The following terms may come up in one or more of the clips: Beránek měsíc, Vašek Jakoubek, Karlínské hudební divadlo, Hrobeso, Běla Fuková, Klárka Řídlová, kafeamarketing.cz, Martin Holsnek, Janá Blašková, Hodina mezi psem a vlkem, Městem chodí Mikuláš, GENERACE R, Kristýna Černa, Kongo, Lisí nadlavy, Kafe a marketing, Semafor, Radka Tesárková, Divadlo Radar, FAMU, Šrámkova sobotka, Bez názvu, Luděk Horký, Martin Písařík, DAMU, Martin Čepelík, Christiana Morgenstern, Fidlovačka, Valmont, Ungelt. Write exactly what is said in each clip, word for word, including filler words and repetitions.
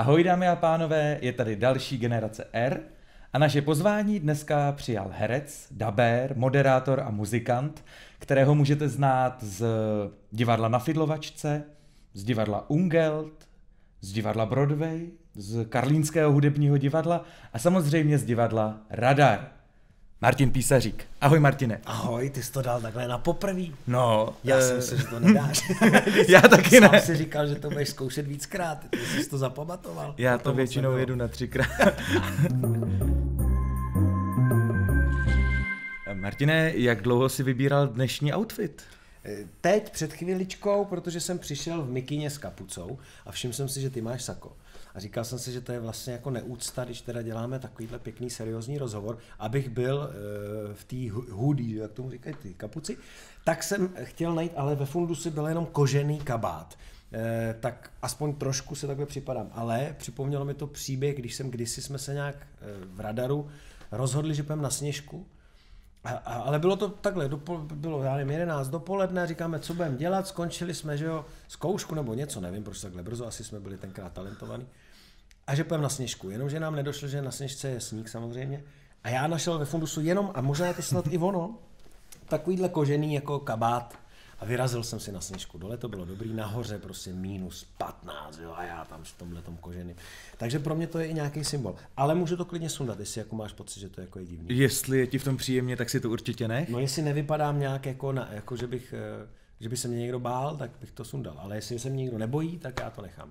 Ahoj dámy a pánové, je tady další generace R a naše pozvání dneska přijal herec, dabér, moderátor a muzikant, kterého můžete znát z divadla na Fidlovačce, z divadla Ungelt, z divadla Broadway, z Karlínského hudebního divadla a samozřejmě z divadla Radar. Martin Písařík. Ahoj Martine. Ahoj, ty jsi to dal takhle na poprví. No. Já e... jsem si, že to nedáš. Já taky Sám ne. Sám si říkal, že to budeš zkoušet víckrát. Ty jsi to zapamatoval. Já to, to většinou jedu na třikrát. Martine, jak dlouho jsi vybíral dnešní outfit? Teď před chvíličkou, protože jsem přišel v mikině s kapucou a všiml jsem si, že ty máš sako. A říkal jsem si, že to je vlastně jako neúcta, když teda děláme takovýhle pěkný, seriózní rozhovor, abych byl e, v té hoodie, jak tomu říkají ty kapuci, tak jsem chtěl najít, ale ve fundusi byl jenom kožený kabát. E, tak aspoň trošku se takhle připadám, ale připomnělo mi to příběh, když jsem kdysi jsme se nějak v Radaru rozhodli, že půjdeme na Sněžku. A, a, ale bylo to takhle, dopol, bylo já nevím, jedenáct dopoledne, říkáme, co budeme dělat, skončili jsme, že jo, zkoušku nebo něco, nevím, proč takhle brzo, asi jsme byli tenkrát talentovaní. A že půjdeme na Sněžku, jenomže nám nedošlo, že na Sněžce je sníh samozřejmě. A já našel ve fundusu jenom, a možná je to snad i ono, takovýhle kožený jako kabát. A vyrazil jsem si na Sněžku, dole to bylo dobrý, nahoře prostě mínus patnáct, jo, a já tam v tomhle tom koženým. Takže pro mě to je i nějaký symbol. Ale můžu to klidně sundat, jestli jako máš pocit, že to jako je divný. Jestli je ti v tom příjemně, tak si to určitě nech. No jestli nevypadám nějak jako, na, jako že, bych, že by se mě někdo bál, tak bych to sundal. Ale jestli se mě někdo nebojí, tak já to nechám.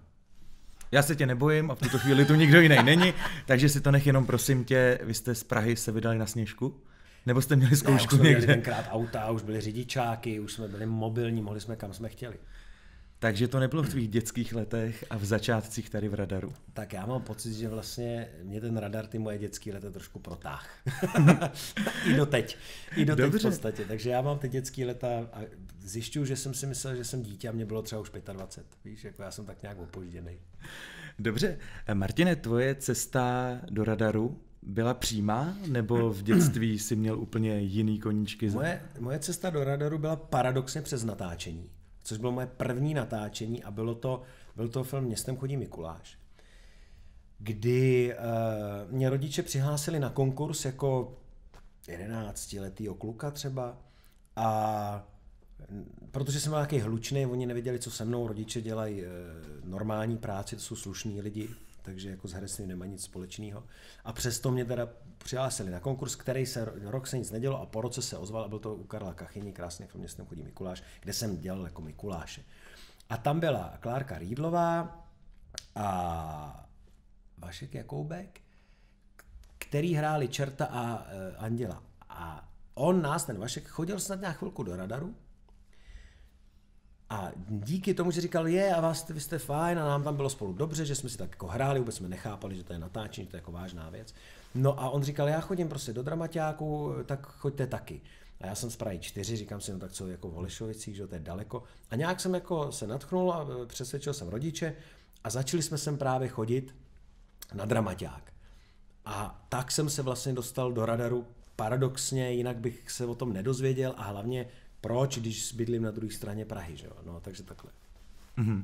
Já se tě nebojím a v tuto chvíli tu nikdo jiný není, takže si to nech jenom, prosím tě, vy jste z Prahy se vydali na Sněžku? Nebo jste měli zkoušku ne, už jsme někde? Měli tenkrát auta, už byly řidičáky, už jsme byli mobilní, mohli jsme kam jsme chtěli. Takže to nebylo v tvých dětských letech a v začátcích tady v Radaru. Tak já mám pocit, že vlastně mě ten Radar, ty moje dětské leta trošku protáh. I doteď. I doteď Dobře. V podstatě. Takže já mám ty dětské leta a zjišťuju, že jsem si myslel, že jsem dítě a mě bylo třeba už dvacet pět. Víš, jako já jsem tak nějak opožděnej. Dobře. Martine, tvoje cesta do Radaru byla přímá, nebo v dětství jsi měl úplně jiný koníčky? Moje, moje cesta do Radaru byla paradoxně přes natáčení, což bylo moje první natáčení a bylo to, byl to film Městem chodí Mikuláš, kdy uh, mě rodiče přihlásili na konkurs jako jedenáctiletýho kluka třeba a protože jsem byl nějaký hlučný, oni nevěděli, co se mnou, rodiče dělají uh, normální práci, to jsou slušní lidi, takže jako s herectvím nemá nic společného. A přesto mě teda přihlásili na konkurs, který se rok se nic nedělo a po roce se ozval a byl to u Karla Kachyni, krásně v Městem chodí Mikuláš, kde jsem dělal jako Mikuláše. A tam byla Klárka Řídlová a Vašek Jakoubek, který hráli čerta a e, anděla. A on nás, ten Vašek, chodil snad nějak chvilku do Radaru. A díky tomu, že říkal, je a vás, vy jste fajn a nám tam bylo spolu dobře, že jsme si tak jako hráli, vůbec jsme nechápali, že to je natáčení, že to je jako vážná věc. No a on říkal, já chodím prostě do dramaťáku, tak choďte taky. A já jsem z Prahy čtyři, říkám si, no tak co jako v Holešovicích, že to je daleko. A nějak jsem jako se nadchnul a přesvědčil jsem rodiče a začali jsme sem právě chodit na dramaťák. A tak jsem se vlastně dostal do Radaru paradoxně, jinak bych se o tom nedozvěděl a hlavně proč, když bydlím na druhé straně Prahy, že jo? No, takže takhle. Mm-hmm.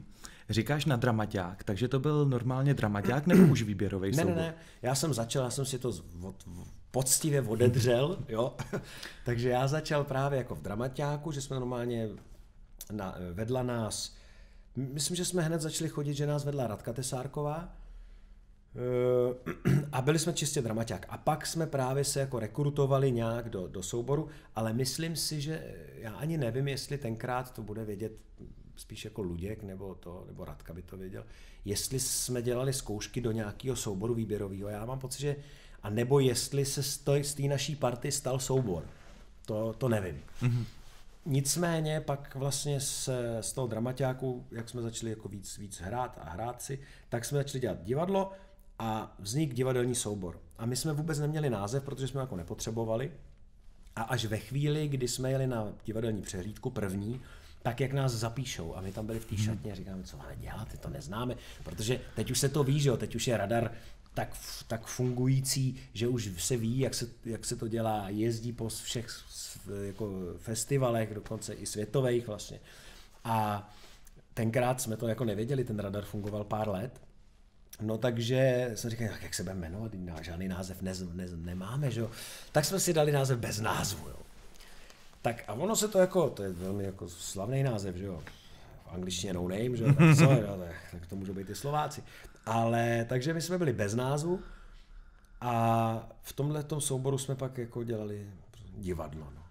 Říkáš na dramaťák, takže to byl normálně dramaťák nebo už výběrový soubor? Ne, ne, ne, já jsem začal, já jsem si to od, poctivě odedřel, jo? Takže já začal právě jako v dramaťáku, že jsme normálně na, vedla nás, myslím, že jsme hned začali chodit, že nás vedla Radka Tesárková, a byli jsme čistě dramaťák. A pak jsme právě se jako rekrutovali nějak do, do souboru, ale myslím si, že já ani nevím, jestli tenkrát to bude vědět spíš jako Luděk nebo to, nebo Radka by to věděl, jestli jsme dělali zkoušky do nějakého souboru výběrového. Já mám pocit, že a nebo jestli se z té naší party stal soubor. To, to nevím. Mm-hmm. Nicméně pak vlastně z, z toho dramaťáku, jak jsme začali jako víc, víc hrát a hrát si, tak jsme začali dělat divadlo, a vznik divadelní soubor. A my jsme vůbec neměli název, protože jsme jako nepotřebovali. A až ve chvíli, kdy jsme jeli na divadelní přehlídku první, tak jak nás zapíšou. A my tam byli v té šatně a říkáme, co máme dělat, ty to neznáme. Protože teď už se to ví, že jo, teď už je Radar tak, tak fungující, že už se ví, jak se, jak se to dělá, jezdí po všech jako festivalech, dokonce i světových vlastně. A tenkrát jsme to jako nevěděli, ten Radar fungoval pár let. No takže jsem říkal, jak se budeme jmenovat, žádný název nez, nez, nemáme, že jo. Tak jsme si dali název Bez názvu, jo. Tak a ono se to jako, to je velmi jako slavný název, že jo. V angličtině no name, že jo, tak, co, jo, tak, tak to můžou být i Slováci. Ale takže my jsme byli Bez názvu a v tomhletom souboru jsme pak jako dělali divadlo, no.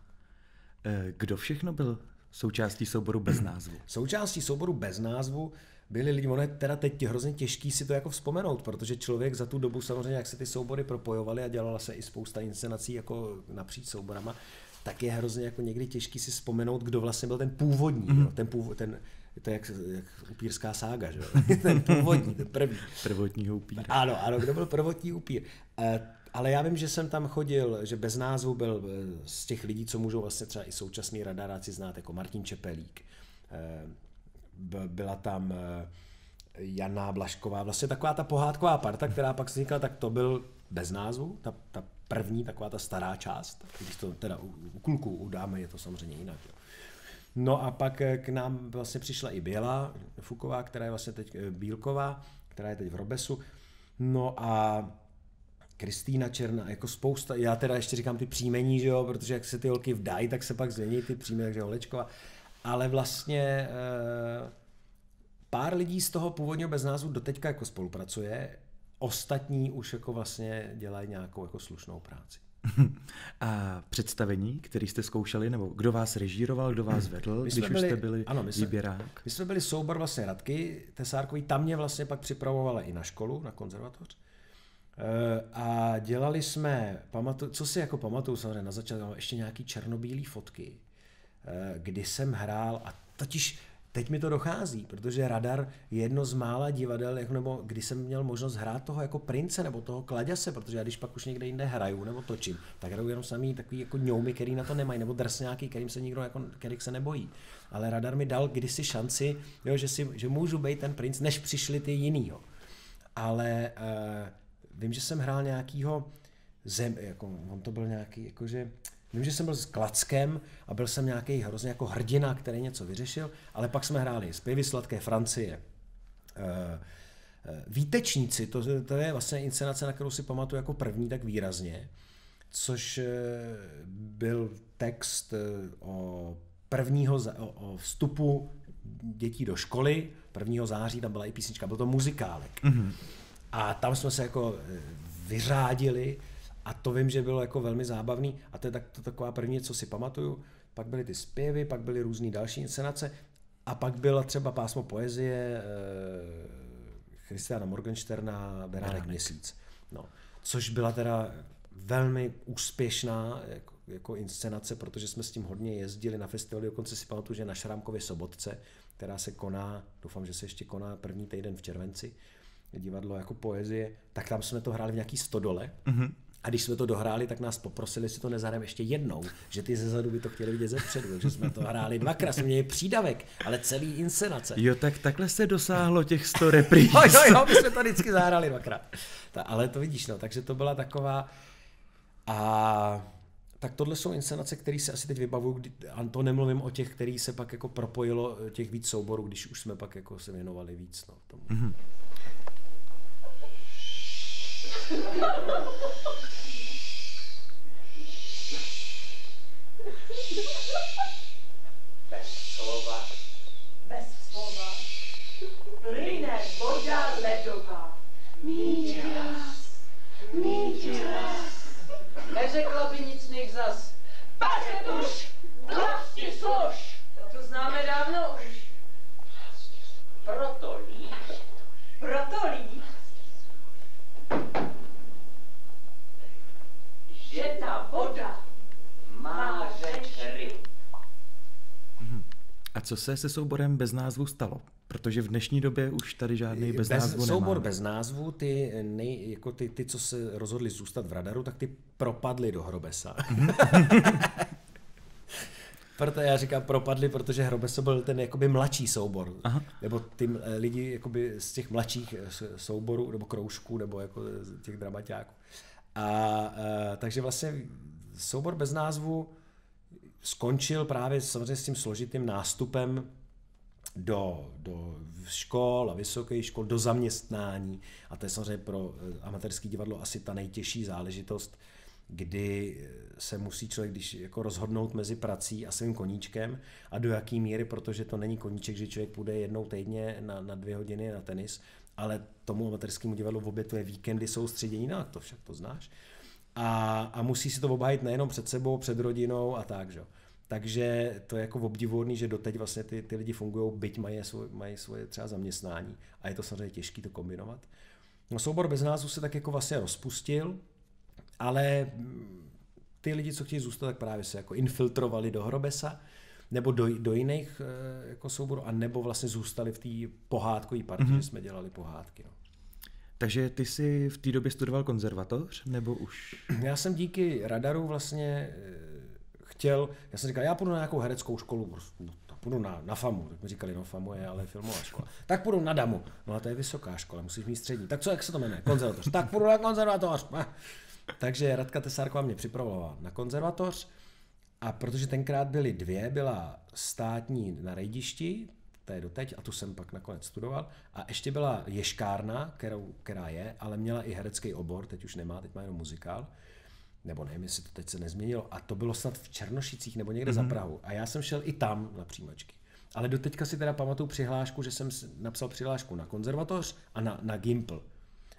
Kdo všechno byl součástí souboru Bez názvu? Součástí souboru Bez názvu byli lidi, ono je teda teď hrozně těžký si to jako vzpomenout, protože člověk za tu dobu samozřejmě, jak se ty soubory propojovaly a dělala se i spousta inscenací jako napříč souborama, tak je hrozně jako někdy těžký si vzpomenout, kdo vlastně byl ten původní, mm-hmm. jo, ten původ, ten, to je jak, jak upírská sága, že jo? Ten původní, ten první. Prvotního upíra. Ano, ano, kdo byl prvotní upír. Ale já vím, že jsem tam chodil, že Bez názvu byl z těch lidí, co můžou vlastně třeba i současný radaráci znát, jako Martin Čepelík, byla tam Janá Blašková, vlastně taková ta pohádková parta, která pak vznikla, tak to byl Bez názvu, ta, ta první, taková ta stará část, když to teda u, u kluků, u dámy je to samozřejmě jinak. Jo. No a pak k nám vlastně přišla i Běla Fuková, která je vlastně teď Bílková, která je teď v Hrobesu, no a Kristýna Černa, jako spousta, já teda ještě říkám ty příjmení, že jo, protože jak se ty holky vdají, tak se pak změní ty příjmení, takže Holečková. Ale vlastně e, pár lidí z toho původního Bez názvu doteďka jako spolupracuje, ostatní už jako vlastně dělají nějakou jako slušnou práci. A představení, které jste zkoušeli, nebo kdo vás režíroval, kdo vás vedl, když byli, už jste byli ano, my jsme, výběrák? My jsme byli soubor vlastně Radky Tesárkový, tam mě vlastně pak připravovala i na školu, na konzervatoř. A dělali jsme, pamatuju, co si jako pamatuju samozřejmě na začátku, ještě nějaký černobílé fotky, kdy jsem hrál a totiž teď mi to dochází, protože Radar je jedno z mála divadel, jako nebo kdy jsem měl možnost hrát toho jako prince nebo toho kladěse, protože já když pak už někde jinde hraju nebo točím, tak hraju jenom samý takový jako ňoumy, který na to nemají, nebo drsňáky, kterým se nikdo jako, kterých se nebojí. Ale Radar mi dal kdysi šanci, jo, že, si, že můžu být ten princ, než přišli ty jiný. Jo. Ale vím, že jsem hrál nějakýho zem, jako on to byl nějaký, jakože, vím, že jsem byl s Klackem a byl jsem nějaký hrozně jako hrdina, který něco vyřešil, ale pak jsme hráli Zpěvy sladké Francie, Výtečníci, to, to je vlastně inscenace, na kterou si pamatuju jako první tak výrazně, což byl text o prvního, o vstupu dětí do školy, prvního září, tam byla i písnička, byl to muzikálek. Mm-hmm. A tam jsme se jako vyřádili a to vím, že bylo jako velmi zábavný a to je tak, to taková první, co si pamatuju. Pak byly ty zpěvy, pak byly různé další inscenace a pak byla třeba pásmo poezie Christiana Morgensterna Beránek měsíc. No, což byla teda velmi úspěšná jako, jako inscenace, protože jsme s tím hodně jezdili na festivaly, dokonce si pamatuju, že na Šrámkově sobotce, která se koná, doufám, že se ještě koná první týden v červenci, divadlo jako poezie, tak tam jsme to hráli v nějaký stodole. Mm-hmm. A když jsme to dohráli, tak nás poprosili, jestli to nezahrajeme ještě jednou, že ty zezadu by to chtěli vidět zepředu, takže jsme to hráli dvakrát, jsme měli přídavek, ale celý inscenace. Jo, tak takhle se dosáhlo těch sto repríz. Jo, jo, jo, my jsme to vždycky zahráli dvakrát. Ta, ale to vidíš, no, takže to byla taková... A tak tohle jsou inscenace, které se asi teď vybavují, a to nemluvím o těch, který se pak jako propojilo těch víc souborů, když už jsme pak jako se věnovali víc, no, tomu. Mm-hmm. Bez slova, bez slova, plyne voda ledová. Míď hlas, míď hlas. Neřekla by nic nech zas. Paže tuž, vlasti slož. To známe dávno už. Proto líp, proto líp. Že ta voda má řečry. A co se se souborem Bez názvu stalo? Protože v dnešní době už tady žádný bez, bez názvu nemáme. Soubor Bez názvu, ty, nej, jako ty, ty, co se rozhodli zůstat v Radaru, tak ty propadly do Hrobesa. Proto já říkám propadli, protože Hrobeso byl ten jakoby mladší soubor. Aha. Nebo ty lidi jakoby z těch mladších souborů, nebo kroužků, nebo jako těch dramaťáků. A, a takže vlastně soubor Bez názvu skončil právě samozřejmě s tím složitým nástupem do, do škol a vysokých škol, do zaměstnání. A to je samozřejmě pro amatérské divadlo asi ta nejtěžší záležitost, kdy se musí člověk když jako rozhodnout mezi prací a svým koníčkem a do jaký míry, protože to není koníček, že člověk půjde jednou týdně na, na dvě hodiny na tenis, ale tomu amatérskému divadlu obětuje víkendy soustředění, no to však to znáš. A, a musí si to obhájit nejenom před sebou, před rodinou a tak, že? Takže to je jako obdivuhodný, že doteď vlastně ty, ty lidi fungují, byť mají svoje, mají svoje třeba zaměstnání a je to samozřejmě těžké to kombinovat. No, soubor Bez názvu se tak jako vlastně rozpustil, ale ty lidi, co chtějí zůstat, tak právě se jako infiltrovali do Hrobesa nebo do, do jiných jako souborů, a nebo vlastně zůstali v té pohádkové partii, mm-hmm. že jsme dělali pohádky. No. Takže ty jsi v té době studoval konzervatoř, nebo už? Já jsem díky Radaru vlastně chtěl, já jsem říkal, já půjdu na nějakou hereckou školu, prostě, půjdu na, na FAMU, tak mi říkali, no FAMU je ale filmová škola. Tak půjdu na DAMU, no a to je vysoká škola, musíš mít střední. Tak co, jak se to jmenuje? Konzervatoř. Tak půjdu na konzervatoř. Takže Radka Tesárková mě připravovala na konzervatoř, a protože tenkrát byly dvě, byla státní na Rejdišti, to je doteď, a tu jsem pak nakonec studoval, a ještě byla ješkárna, kterou, která je, ale měla i herecký obor, teď už nemá, teď má jenom muzikál, nebo nevím, jestli to teď se nezměnilo, a to bylo snad v Černošicích nebo někde mm-hmm. za Prahu, a já jsem šel i tam na přijímačky. Ale doteďka si teda pamatuju přihlášku, že jsem napsal přihlášku na konzervatoř a na, na Gimpl,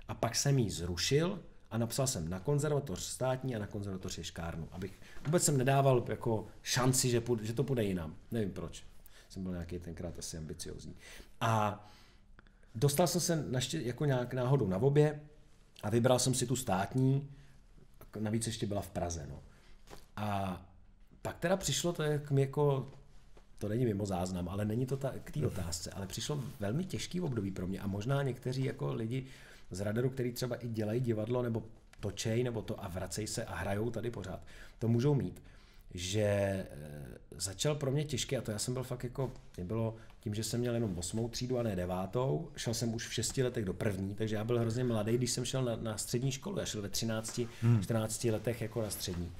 a pak jsem ji zrušil, a napsal jsem na konzervatoř státní a na konzervatoř ješkárnu, abych vůbec jsem nedával jako šanci, že, půjde, že to půjde jinam. Nevím proč. Jsem byl nějaký tenkrát asi ambiciozní. A dostal jsem se naště, jako nějak náhodou na obě a vybral jsem si tu státní, navíc ještě byla v Praze. No. A pak teda přišlo to k mě jako, to není mimo záznam, ale není to ta, k té otázce, ale přišlo velmi těžký období pro mě a možná někteří jako lidi z Radaru, který třeba i dělají divadlo, nebo točej, nebo to a vracejí se a hrajou tady pořád, to můžou mít. Že začal pro mě těžký, a to já jsem byl fakt jako, mě bylo tím, že jsem měl jenom osmou třídu a ne devátou, šel jsem už v šesti letech do první, takže já byl hrozně mladý, když jsem šel na, na střední školu, já šel ve třinácti, hmm. čtrnácti letech jako na střední.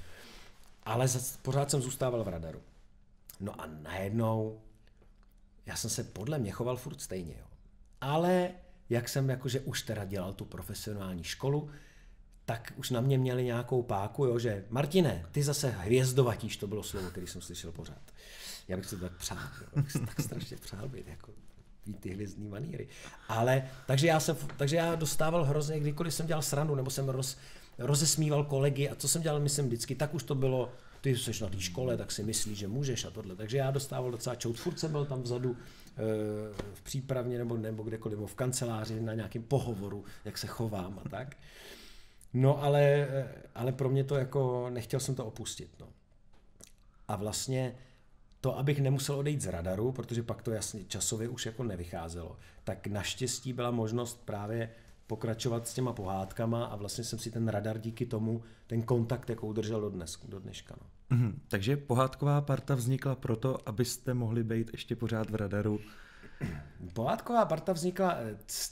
Ale za, pořád jsem zůstával v Radaru. No a najednou, já jsem se podle mě choval furt stejně, jo. Ale jak jsem jakože už teda dělal tu profesionální školu, tak už na mě měli nějakou páku, jo, že Martine, ty zase hvězdovatíš, to bylo slovo, který jsem slyšel pořád. Já bych se tak přál, jo, bych se tak strašně přál být, jako ty hvězdní maníry. Ale, takže já, jsem, takže já dostával hrozně, kdykoliv jsem dělal srandu, nebo jsem roz, rozesmíval kolegy, a co jsem dělal, myslím vždycky, tak už to bylo, ty jsi na té škole, tak si myslíš, že můžeš a tohle. Takže já dostával docela čout, furt jsem byl tam vzadu v přípravně nebo, nebo kdekoliv, nebo v kanceláři na nějakém pohovoru, jak se chovám a tak. No ale, ale pro mě to jako, nechtěl jsem to opustit. No. A vlastně to, abych nemusel odejít z Radaru, protože pak to jasně časově už jako nevycházelo, tak naštěstí byla možnost právě pokračovat s těma pohádkama a vlastně jsem si ten Radar díky tomu, ten kontakt jako udržel do, dnes, do dneška. No. Mm, takže pohádková parta vznikla proto, abyste mohli být ještě pořád v Radaru. Pohádková parta vznikla,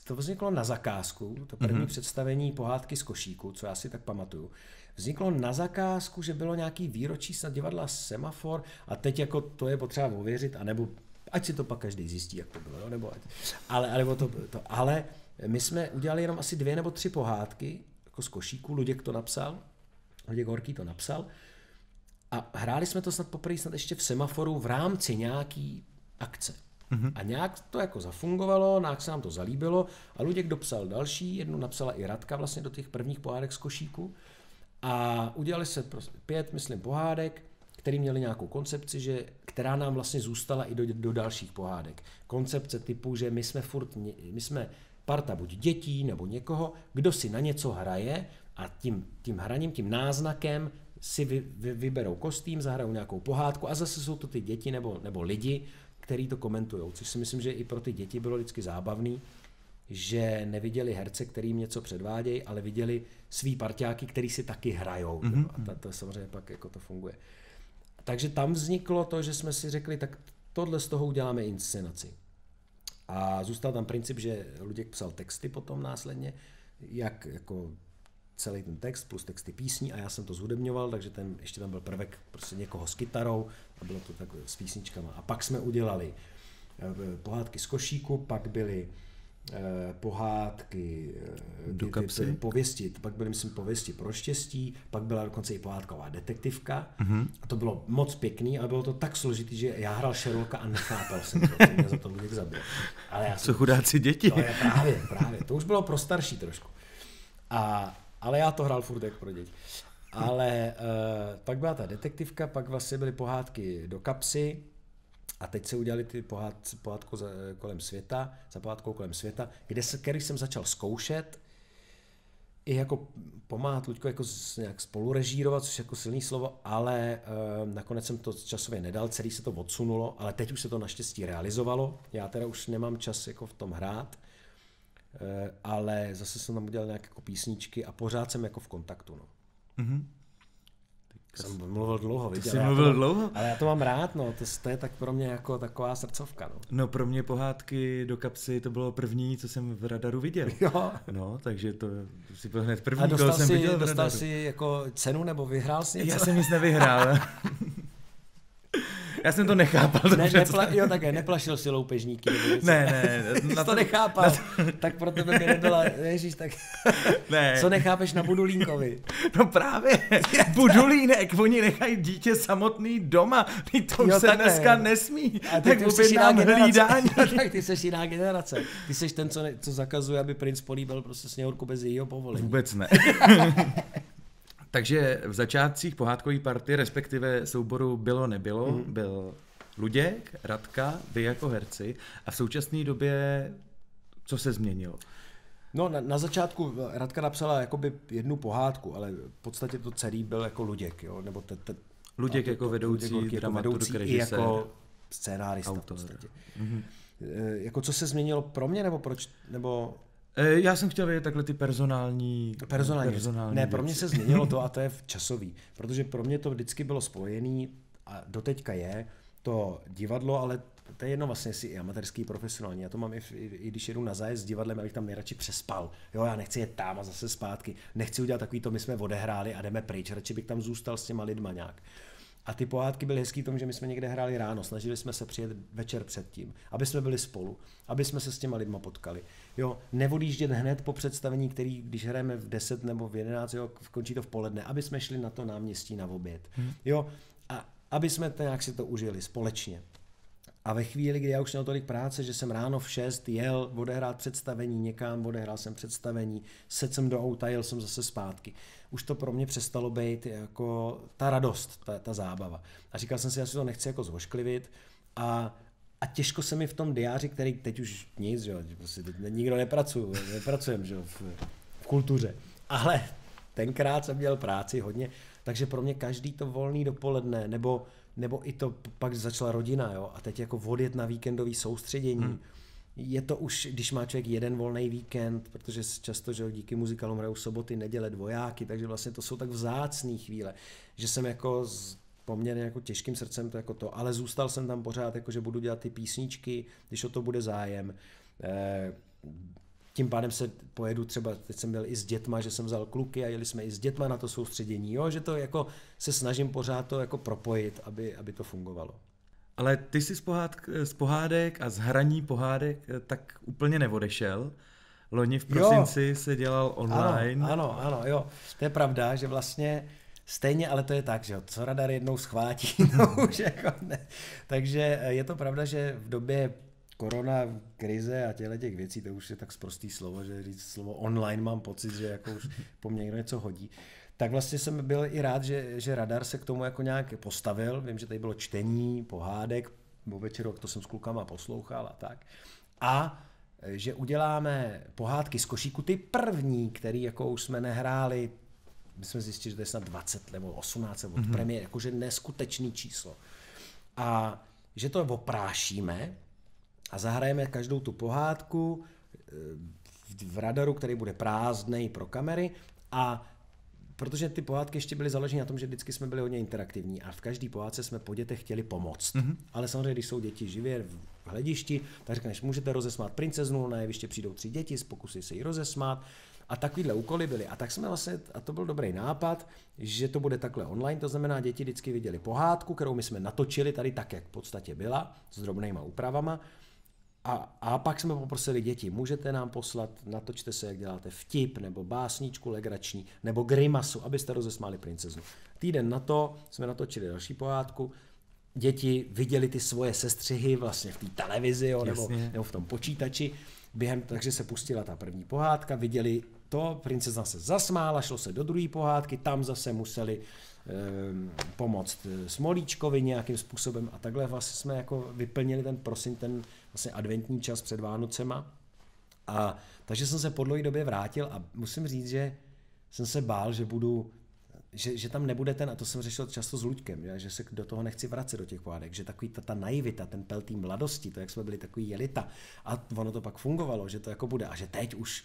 to vzniklo na zakázku, to první mm-hmm. představení pohádky z košíku, co já si tak pamatuju. Vzniklo na zakázku, že bylo nějaký výročí snad divadla Semafor a teď jako to je potřeba ověřit, anebo ať si to pak každý zjistí, jak to bylo, jo? Nebo ať, ale, ale, to, to, ale my jsme udělali jenom asi dvě nebo tři pohádky jako z košíku, Luděk to napsal, Luděk Horký to napsal a hráli jsme to snad poprvé snad ještě v Semaforu v rámci nějaký akce. A nějak to jako zafungovalo, nějak se nám to zalíbilo a Luděk dopsal další, jednu napsala i Radka vlastně do těch prvních pohádek z košíku a udělali se pět, myslím, pohádek, které měly nějakou koncepci, že, která nám vlastně zůstala i do, do dalších pohádek. Koncepce typu, že my jsme furt, my jsme parta buď dětí nebo někoho, kdo si na něco hraje a tím, tím hraním, tím náznakem si vy, vy, vyberou kostým, zahrajou nějakou pohádku a zase jsou to ty děti nebo, nebo lidi, který to komentují, což si myslím, že i pro ty děti bylo vždycky zábavný, že neviděli herce, kterým něco předvádějí, ale viděli svý parťáky, který si taky hrajou. Mm-hmm. A to, to samozřejmě pak jako to funguje. Takže tam vzniklo to, že jsme si řekli, tak tohle z toho uděláme inscenaci. A zůstal tam princip, že Luděk psal texty potom následně, jak jako celý ten text plus texty písní a já jsem to zhudebňoval, takže ten, ještě tam byl prvek prostě někoho s kytarou a bylo to tak s písničkama. A pak jsme udělali pohádky z košíku, pak byly pohádky do kapsy, pověsti, pak byly, myslím, pověsti pro štěstí, pak byla dokonce i pohádková detektivka. Mm-hmm. A to bylo moc pěkný, ale bylo to tak složitý, že já hrál Sherlocka a nechápal jsem to, co mě za to Luděk zabil. Ale já co jsem, chudáci děti. To je právě, právě, to už bylo pro starší trošku. A, ale já to hrál furt jak pro děti. Ale uh, pak byla ta detektivka, pak vlastně byly pohádky do kapsy, a teď se udělali ty pohádky pohádku za, kolem světa, za pohádkou kolem světa, kde se, který jsem začal zkoušet, i jako pomáhat Luďko, jako nějak spolurežírovat, což je jako silný slovo, ale e, nakonec jsem to časově nedal, celý se to odsunulo, ale teď už se to naštěstí realizovalo. Já teda už nemám čas jako v tom hrát, e, ale zase jsem tam udělal nějaké jako písničky a pořád jsem jako v kontaktu. No. Mm-hmm. Jsem mluvil dlouho, viděl. Jsi mluvil mám, dlouho? Ale já to mám rád, no, to, to je tak pro mě jako taková srdcovka. No. no pro mě pohádky do kapsy, to bylo první, co jsem v Radaru viděl. Jo. No, takže to si byl hned první, koho jsem viděl v Radaru. A dostal jsi jako cenu nebo vyhrál jsi něco? Já jsem nic nevyhrál. Já jsem to nechápal. Ne, nepla, jo, také, neplašil si loupežníky. Ne, ne. Na to nechápal, na to... tak pro tebe by nebyla, ježíš, tak ne. Co nechápeš na Budulínkovi? No právě, Budulínek, oni nechají dítě samotný doma, to jo, se takhle. Dneska nesmí, a tak objednám hlídání. Tak ty seš jiná generace, ty seš ten, co, ne, co zakazuje, aby princ políbil prostě sněhurku bez jejího povolení. Vůbec ne. Takže v začátcích pohádkové party, respektive souboru Bylo nebylo, mm-hmm. byl Luděk, Radka, vy jako herci. A v současné době, co se změnilo? No na, na začátku Radka napsala jakoby jednu pohádku, ale v podstatě to celý byl jako Luděk. Jo? Nebo te, te, Luděk jako vedoucí, dramaturg, režisér, jako scénárista autor. V podstatě. Mm-hmm. E, jako co se změnilo pro mě, nebo proč, nebo... Já jsem chtěl vědět takhle ty personální... Personální, personální ne, věci. Pro mě se změnilo to a to je časový, protože pro mě to vždycky bylo spojené a doteďka je to divadlo, ale to je jedno vlastně, jestli i amatérský, profesionální. Já to mám i, i, i když jedu na zájezd s divadlem, abych tam nejradši přespal. Jo, já nechci jet tam a zase zpátky, nechci udělat takový to, my jsme odehráli a jdeme pryč, radši bych tam zůstal s těma lidma nějak. A ty pohádky byly hezký tomu, že my jsme někde hráli ráno, snažili jsme se přijet večer předtím, aby jsme byli spolu, aby jsme se s těma lidma potkali. Jo, neodjíždět hned po představení, který, když hrajeme v deset nebo v jedenáct, jo, končí to v poledne, aby jsme šli na to náměstí na oběd. Jo, a aby jsme to nějak si to užili společně. A ve chvíli, kdy já už měl tolik práce, že jsem ráno v šest jel odehrát představení někam, odehrál jsem představení, sedl jsem do auta, jel jsem zase zpátky. Už to pro mě přestalo být jako ta radost, ta, ta zábava. A říkal jsem si, já si to nechci jako zhošklivit a, a těžko se mi v tom diáři, který teď už nic, že jo, prostě teď nikdo nepracuju, nepracujem, že jo, v, v kultuře. Ale tenkrát jsem měl práci hodně, takže pro mě každý to volný dopoledne, nebo nebo i to pak začala rodina, jo, a teď jako odjet na víkendový soustředění. Hmm. Je to už, když má člověk jeden volný víkend, protože často, že díky muzikálům hrajou soboty, neděle, dvojáky, takže vlastně to jsou tak vzácné chvíle, že jsem jako s poměrně jako těžkým srdcem to jako to, ale zůstal jsem tam pořád, jako že budu dělat ty písničky, když o to bude zájem. E- Tím pádem se pojedu třeba, teď jsem byl i s dětma, že jsem vzal kluky a jeli jsme i s dětma na to soustředění, jo? Že to jako se snažím pořád to jako propojit, aby, aby to fungovalo. Ale ty jsi z, pohádk, z pohádek a z hraní pohádek tak úplně neodešel. Loni v prosinci jo. se dělal online. Ano, ano, ano, jo. To je pravda, že vlastně stejně, ale to je tak, že jo, co radar jednou schvátí, no už jako ne. Takže je to pravda, že v době korona, krize a těchto těch věcí, to už je tak sprostý slovo, že říct slovo online mám pocit, že jako už po mně někdo něco hodí. Tak vlastně jsem byl i rád, že, že Radar se k tomu jako nějak postavil. Vím, že tady bylo čtení, pohádek, po večeru, jak to jsem s klukama poslouchal a tak. A že uděláme pohádky z košíku, ty první, který jako už jsme nehráli, my jsme zjistili, že to je snad dvacet nebo osmnáct od mm-hmm. premiéry, jakože neskutečný číslo. A že to oprášíme, a zahrajeme každou tu pohádku v Radaru, který bude prázdnej pro kamery. A protože ty pohádky ještě byly založeny na tom, že vždycky jsme byli hodně interaktivní a v každý pohádce jsme po dětech chtěli pomoct. Mm-hmm. Ale samozřejmě, když jsou děti živě v hledišti, tak řekneš, můžete rozesmát princeznu, na jeviště přijdou tři děti, pokusí se ji rozesmát. A takovýhle úkoly byly. A tak jsme vlastně, a to byl dobrý nápad, že to bude takhle online, to znamená, děti vždycky viděli pohádku, kterou my jsme natočili tady tak, jak v podstatě byla, s drobnýma úpravama. A, a pak jsme poprosili děti, můžete nám poslat, natočte se, jak děláte vtip, nebo básničku legrační, nebo grimasu, abyste rozesmáli princeznu. Týden na to jsme natočili další pohádku, děti viděli ty svoje sestřihy vlastně v té televizi, jo, nebo, nebo v tom počítači, během, takže se pustila ta první pohádka, viděli to, princezna se zasmála, šlo se do druhé pohádky, tam zase museli pomoct Smolíčkovi nějakým způsobem a takhle vlastně jsme jako vyplnili ten prosin, ten vlastně adventní čas před Vánocema. A takže jsem se po dlouhé době vrátil a musím říct, že jsem se bál, že budu, že, že tam nebude ten, a to jsem řešil často s Luďkem, že, že se do toho nechci vracet do těch pohádek, že takový ta, ta naivita, ten pel té mladosti, to jak jsme byli takový jelita a ono to pak fungovalo, že to jako bude a že teď už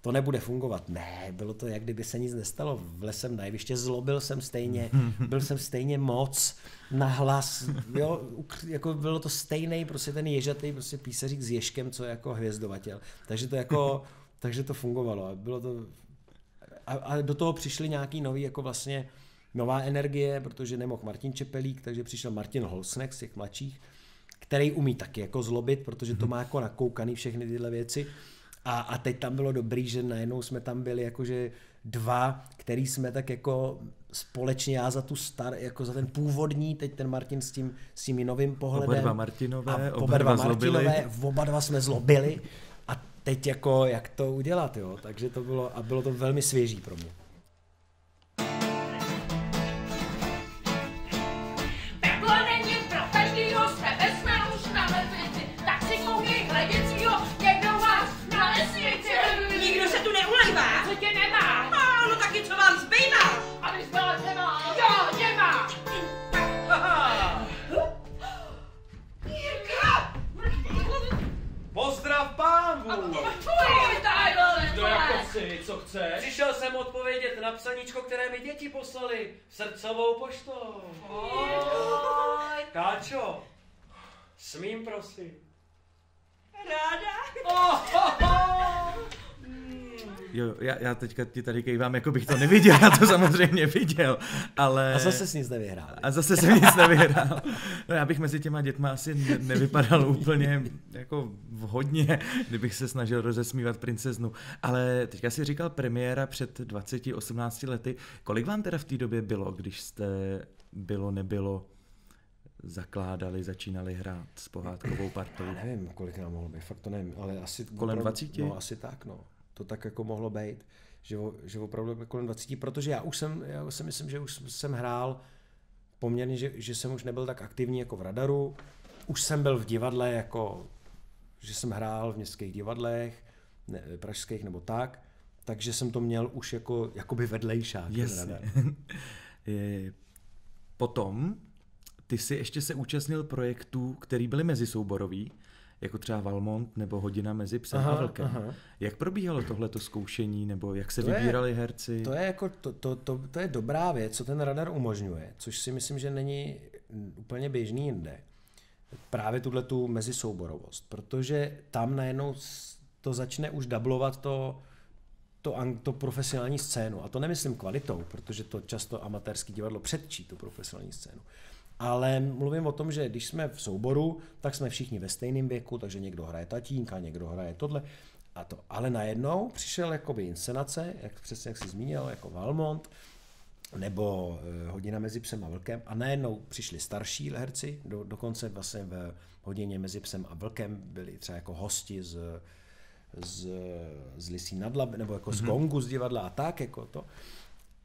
to nebude fungovat. Ne, bylo to, jak kdyby se nic nestalo. Vlezl jsem na jeviště, zlobil jsem stejně, byl jsem stejně moc, nahlas, jo, jako bylo to stejný, prostě ten ježatý prostě Písařík s Ježkem, co jako hvězdovatel. Takže to jako, takže to fungovalo. A bylo to, a, a do toho přišly nějaký nový, jako vlastně nová energie, protože nemohl Martin Čepelík, takže přišel Martin Holsnek z těch mladších, který umí taky jako zlobit, protože to má jako nakoukaný všechny tyhle věci. A, a teď tam bylo dobrý, že najednou jsme tam byli jakože dva, který jsme tak jako společně, já za tu star, jako za ten původní, teď ten Martin s tím, s tím novým pohledem. Oba dva Martinové, a oba dva Martinové, oba dva jsme zlobili a teď jako jak to udělat, jo, takže to bylo, a bylo to velmi svěží pro mě. Co chceš? Přišel jsem odpovědět na psaníčko, které mi děti poslali srdcovou poštou. Oj. Káčo, smím prosím. Ráda? Oh, oh, oh. Jo, já, já teďka ti tady kejvám, jako bych to neviděl, já to samozřejmě viděl, ale... A zase jsi nic nevyhrál. A zase jsem nic nevyhrál. No, já bych mezi těma dětma asi ne nevypadal úplně jako vhodně, kdybych se snažil rozesmívat princeznu. Ale teďka si říkal premiéra před dvaceti osmnácti lety. Kolik vám teda v té době bylo, když jste bylo, nebylo, zakládali, začínali hrát s pohádkovou partou? Já nevím, kolik nám mohlo být, fakt to nevím, ale asi... Kolem dvaceti? No, asi tak, no. To tak jako mohlo být, že, že opravdu kolem dvaceti, protože já už jsem, já si myslím, že už jsem hrál poměrně, že, že jsem už nebyl tak aktivní jako v Radaru, už jsem byl v divadle jako, že jsem hrál v městských divadlech, ne, pražských nebo tak, takže jsem to měl už jako, jakoby vedlejšák. Jasně. Potom ty jsi ještě se účastnil projektů, který byly mezisouborový, jako třeba Valmont nebo Hodina mezi psem aha, a vlkem. Aha. Jak probíhalo tohleto zkoušení, nebo jak se to vybírali je, herci? To je, jako, to, to, to, to je dobrá věc, co ten Radar umožňuje, což si myslím, že není úplně běžný jinde. Právě tuhletu mezisouborovost, protože tam najednou to začne už dublovat to, to, to profesionální scénu. A to nemyslím kvalitou, protože to často amatérské divadlo předčí tu profesionální scénu. Ale mluvím o tom, že když jsme v souboru, tak jsme všichni ve stejném věku, takže někdo hraje tatínka, někdo hraje tohle a to. Ale najednou přišel jakoby inscenace, jak přesně jak jsi zmínil, jako Valmont, nebo Hodina mezi psem a vlkem a najednou přišli starší herci, do, dokonce vlastně v Hodině mezi psem a vlkem byli třeba jako hosti z, z, z Lisí nadlavy, nebo jako mm-hmm. z Kongu z divadla a tak jako to.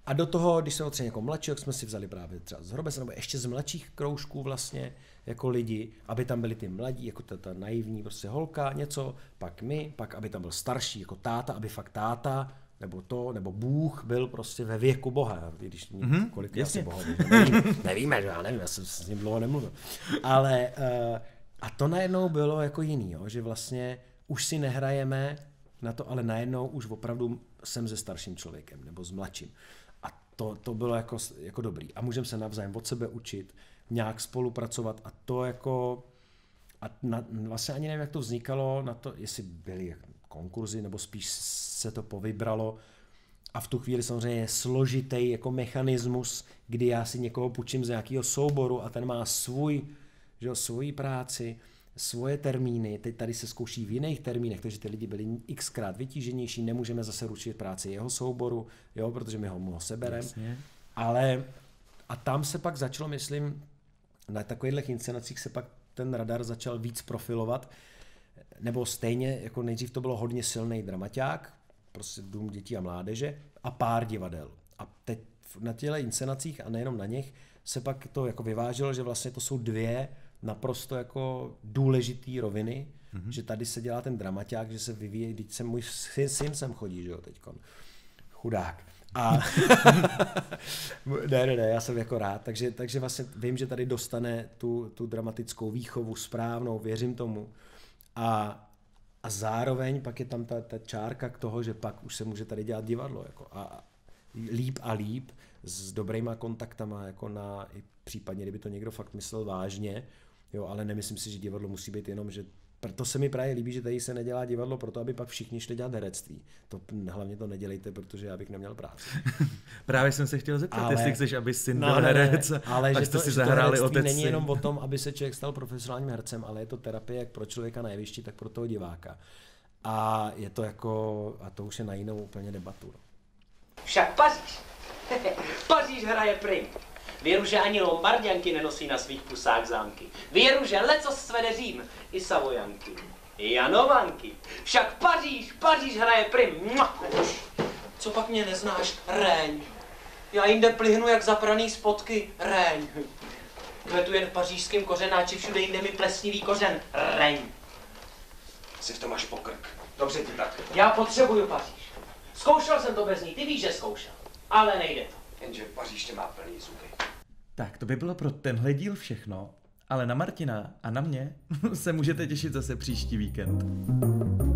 A do toho, když jsem otřejmě jako mladší, jsme si vzali právě třeba z Hrobesa, nebo ještě z mladších kroužků vlastně, jako lidi, aby tam byli ty mladí, jako ta, ta naivní prostě holka, něco, pak my, pak aby tam byl starší, jako táta, aby fakt táta, nebo to, nebo Bůh byl prostě ve věku Boha, když mm-hmm, kolik já se Boha, nevím, nevíme, že já nevím, já jsem s ním dlouho nemluvil. Ale a to najednou bylo jako jiný, jo, že vlastně už si nehrajeme na to, ale najednou už opravdu jsem se starším člověkem, nebo s mladším. To, to bylo jako, jako dobrý. A můžeme se navzájem od sebe učit, nějak spolupracovat a to jako... A na, vlastně ani nevím, jak to vznikalo, na to, jestli byly konkurzy, nebo spíš se to povybralo. A v tu chvíli samozřejmě je složitý jako mechanismus, kdy já si někoho půjčím z nějakého souboru a ten má svůj, že, svoji práci svoje termíny, teď tady se zkouší v jiných termínech, takže ty lidi byli xkrát vytíženější, nemůžeme zase ručit práci jeho souboru, jo, protože my ho, ho sebereme. Ale a tam se pak začalo, myslím, na takových inscenacích se pak ten Radar začal víc profilovat, nebo stejně, jako nejdřív to bylo hodně silný dramaťák, prostě Dům dětí a mládeže a pár divadel. A teď na těchto inscenacích a nejenom na nich se pak to jako vyvážilo, že vlastně to jsou dvě naprosto jako důležitý roviny, mm-hmm. že tady se dělá ten dramaťák, že se vyvíjí, když se můj syn, syn sem chodí, že jo, teďkon. Chudák. A ne, ne, ne, já jsem jako rád, takže, takže vlastně vím, že tady dostane tu, tu dramatickou výchovu správnou, věřím tomu. A A zároveň pak je tam ta, ta čárka k toho, že pak už se může tady dělat divadlo. Jako a líp a líp, s dobrýma kontaktama, jako na, i případně, kdyby to někdo fakt myslel vážně, jo, ale nemyslím si, že divadlo musí být jenom, že proto se mi právě líbí, že tady se nedělá divadlo proto, aby pak všichni šli dělat herectví. To, hlavně to nedělejte, protože já bych neměl práci. Právě jsem se chtěl zeptat, ale, jestli chceš, aby syn byl herec, ale že to, si že to herectví není jenom o tom, aby se člověk stal profesionálním hercem, ale je to terapie jak pro člověka na jevišti, tak pro toho diváka. A je to jako, a to už je na jinou úplně debatu. Však Paříž, Paříž hraje pryč. Věru, že ani Lombardianky nenosí na svých pusách zámky. Věru, že leco svede Řím i Savojanky, i Janovanky. Však Paříž, Paříž hraje prim. Co pak mě neznáš? Réň. Já jinde plihnu jak zapraný spotky. Réň. Kvetu jen v pařížském kořenáči, všude jinde mi plesnivý kořen. Réň. Jsi v tom až pokrk. Dobře ti tak. Já potřebuju Paříž. Zkoušel jsem to bez ní, ty víš, že zkoušel. Ale nejde to. Jenže Paříž tě má plný zuby. Tak to by bylo pro tenhle díl všechno, ale na Martina a na mě se můžete těšit zase příští víkend.